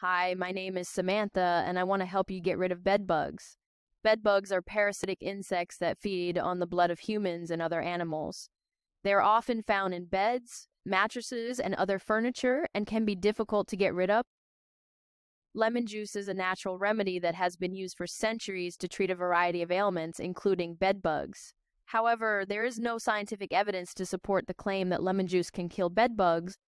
Hi, my name is Samantha, and I want to help you get rid of bed bugs. Bed bugs are parasitic insects that feed on the blood of humans and other animals. They are often found in beds, mattresses, and other furniture, and can be difficult to get rid of. Lemon juice is a natural remedy that has been used for centuries to treat a variety of ailments, including bed bugs. However, there is no scientific evidence to support the claim that lemon juice can kill bed bugs,